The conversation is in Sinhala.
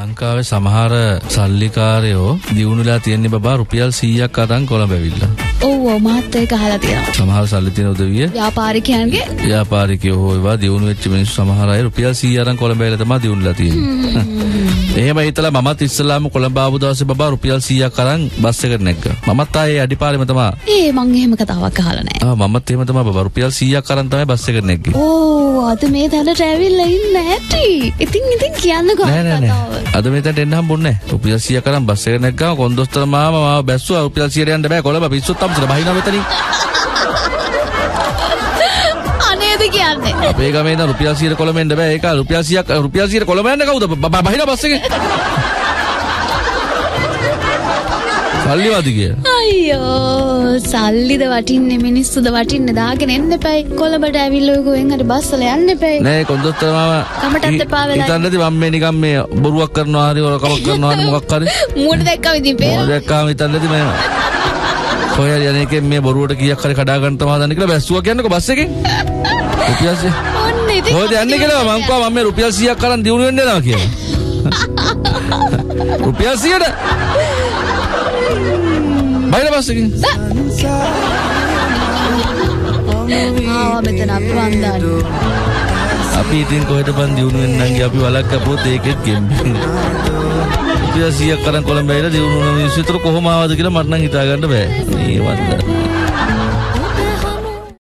ලංකාවේ සමහර සල්ලිකාරයෝ දිනුනලා තියෙන බබා රුපියල් 100ක් අතන් කොළඹ ඇවිල්ලා. ඔව් ඔව් මහත් ඒක අහලා තියෙනවා. සමහර සල්ලි තියෙන උදවිය ව්‍යාපාරිකයන්ගේ ව්‍යාපාරිකයෝ හොයවා දිනුන වෙච්ච මිනිස්සු සමහර අය රුපියල් 100 අතන් කොළඹ ඇවිල්ලා තමයි දිනුනලා තියෙන්නේ. එහෙම හිතලා මමත් ඉස්සලාම කොළඹ ආපු දවසේ බබා රුපියල් 100ක් අතන් බස් එකට නැග්ගා. මමත් ආයේ අඩිපාරෙම තමයි. මං එහෙම කතාවක් අහලා නැහැ. මමත් එහෙම තමයි බබා රුපියල් 100ක් අතන් තමයි බස් එකට නැග්ගේ. ඔව් අද මේ දැනට ඇවිල්ලා ඉන්නේ ඇටි. ඉතින් කියන්න ගොඩක් අද මෙතනට එන්න හම්බුනේ නැහැ. රුපියල් 100ක් අරන් බස් එකකට නැග්ගාම කොන්දොස්තර මාමා මාව බැස්සුවා රුපියල් 100ට යන්න බෑ කොළඹ පිස්සුත් අම්මට බහිනවා මෙතනින්. අනේද කියන්නේ. අපේ ගමේ ඉඳන් රුපියල් 100ට කොළඹ එන්න බෑ. ඒක රුපියල් 100ට කොළඹ යන්න කවුද? බහිනවා බස් එකේ. සල්ලිවද කියලා. අයියෝ සල්ලිද වටින්නේ මිනිස්සුද වටින්නේ දාගෙන එන්න එපයි කොළඹට ඇවිල්ලා ඔයගොල්ලෝ එන්නට බස්සල යන්න එපයි නෑ කොන්දොස්තර මාමා කමටත් එපා වෙලා ඉතින්දදී මම මේ නිකන් මේ බොරුවක් කරනවා හරි ඔර කමක් කරනවා හරි මොකක් හරි මූණ දැක්කම ඉතින් පේනවා මූණ දැක්කම ඉතින්දදී මම කොහෙද යන්නේ මේ බොරුවට කීයක් හරි කඩා ගන්න තමයි හදන්නේ කියලා බැස්සුවා කියන්නකෝ බස් එකෙන් රුපියල් 100 ඔන්න ඉතින් කොහෙද යන්නේ කියලා මම කිව්වා මම මේ රුපියල් 100ක් අරන් දිනුන වෙන්න යනවා කියලා රුපියල් 100ට බයිලා බස් එකෙන් ආව මෙතන අප්‍රන්දාන අපි ඉතින් කොහෙද බන් දිනුන වෙන්න ගියා අපි වලක් කපුවොත් ඒකෙත් ගෙම්බ ඉතින් සියක් කරන් කොළඹ ඇවිල්ලා දිනුන මිනිස්සු උතර කොහොම ආවද කියලා මට නම් හිතා ගන්න බෑ මේ වන්දන